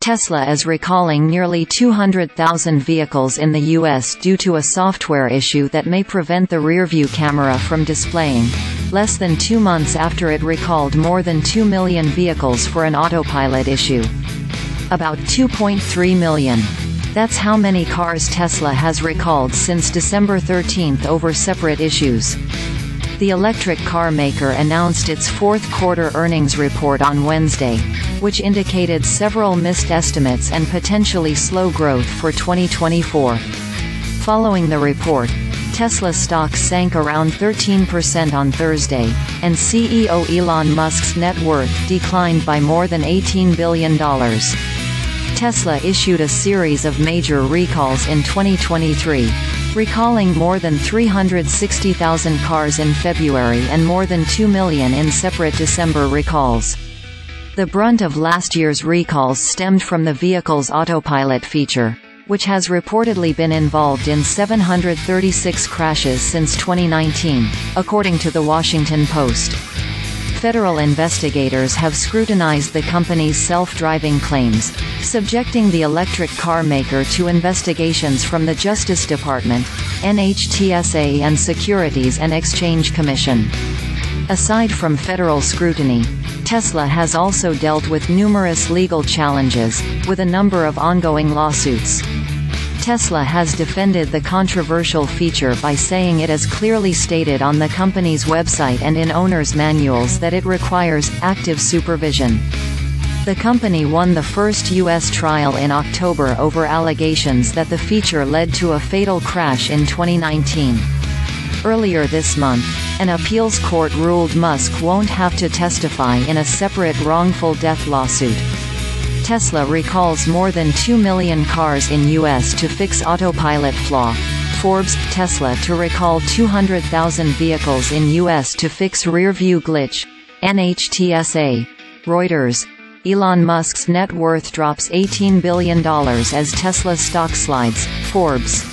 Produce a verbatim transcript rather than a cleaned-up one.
Tesla is recalling nearly two hundred thousand vehicles in the U S due to a software issue that may prevent the rearview camera from displaying, less than two months after it recalled more than two million vehicles for an autopilot issue. About two point three million. That's how many cars Tesla has recalled since December thirteenth over separate issues. The electric car maker announced its fourth quarter earnings report on Wednesday, which indicated several missed estimates and potentially slow growth for twenty twenty-four. Following the report, Tesla stock sank around thirteen percent on Thursday, and C E O Elon Musk's net worth declined by more than eighteen billion dollars. Tesla issued a series of major recalls in twenty twenty-three, recalling more than three hundred sixty thousand cars in February and more than two million in separate December recalls. The brunt of last year's recalls stemmed from the vehicle's autopilot feature, which has reportedly been involved in seven hundred thirty-six crashes since twenty nineteen, according to The Washington Post. Federal investigators have scrutinized the company's self-driving claims, subjecting the electric car maker to investigations from the Justice Department, N H T S A and Securities and Exchange Commission. Aside from federal scrutiny, Tesla has also dealt with numerous legal challenges, with a number of ongoing lawsuits. Tesla has defended the controversial feature by saying it is clearly stated on the company's website and in owner's manuals that it requires active supervision. The company won the first U S trial in October over allegations that the feature led to a fatal crash in twenty nineteen. Earlier this month, an appeals court ruled Musk won't have to testify in a separate wrongful death lawsuit. Tesla recalls more than two million cars in U S to fix autopilot flaw. Forbes, Tesla to recall two hundred thousand vehicles in U S to fix rear-view glitch. N H T S A. Reuters. Elon Musk's net worth drops eighteen billion dollars as Tesla stock slides. Forbes.